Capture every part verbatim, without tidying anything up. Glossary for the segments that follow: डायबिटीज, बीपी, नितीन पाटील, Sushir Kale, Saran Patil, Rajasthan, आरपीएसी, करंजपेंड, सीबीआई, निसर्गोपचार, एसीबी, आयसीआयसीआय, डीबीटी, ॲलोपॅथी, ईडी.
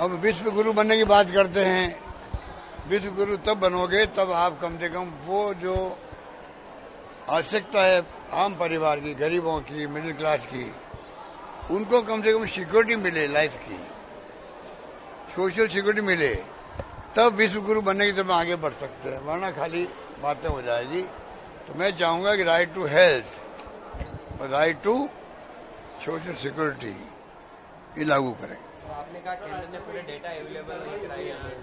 अब विश्व गुरु बनने की बात करते हैं। विश्व गुरु तब बनोगे तब आप कम से कम वो जो आवश्यकता है आम परिवार की, गरीबों की, मिडिल क्लास की, उनको कम से कम सिक्योरिटी मिले, लाइफ की सोशल सिक्योरिटी मिले, तब विश्व गुरु बनने की तरफ आगे बढ़ सकते हैं, वरना खाली बातें हो जाएगी। तो मैं चाहूँगा कि राइट टू हेल्थ और राइट टू सोशल सिक्योरिटी ये लागू करें। तो आपने कहा केंद्र ने पूरे डेटा अवेलेबल नहीं कराया है,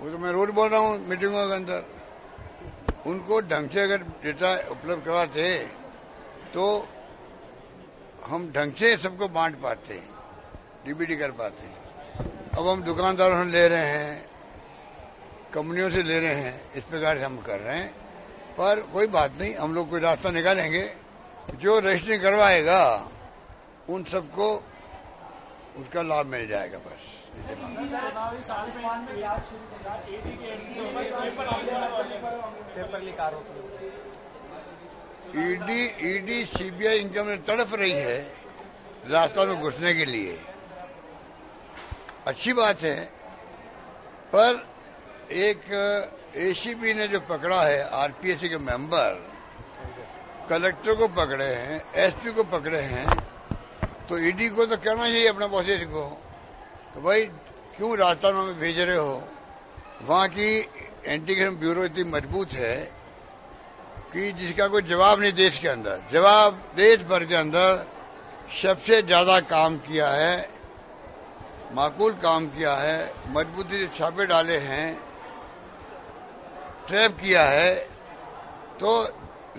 वो तो मैं रोज बोल रहा हूँ मीटिंगों के अंदर। उनको ढंग से अगर डेटा उपलब्ध कराते तो हम ढंग से सबको बांट पाते हैं, डीबीटी कर पाते हैं। अब हम दुकानदारों से ले रहे हैं, कंपनियों से ले रहे हैं, इस प्रकार से हम कर रहे हैं। पर कोई बात नहीं, हम लोग कोई रास्ता निकालेंगे। जो रजिस्ट्रिंग करवाएगा उन सबको उसका लाभ मिल जाएगा। बस ईडी ईडी सीबीआई इनकम में तड़प रही है रास्ता में घुसने के लिए। अच्छी बात है, पर एक एसीबी ने जो पकड़ा है आरपीएसी के मेंबर, कलेक्टर को पकड़े हैं, एसपी को पकड़े हैं, तो ईडी को तो कहना चाहिए अपने बॉसेस को तो भाई क्यों राजस्थान में भेज रहे हो। वहाँ की एंटीग्रेशन ब्यूरो इतनी मजबूत है कि जिसका कोई जवाब नहीं देश के अंदर। जवाब देश भर के अंदर सबसे ज़्यादा काम किया है, माकूल काम किया है, मजबूती से छापे डाले हैं, ट्रैप किया है, तो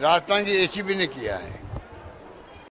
राजस्थान की एसीबी ने किया है।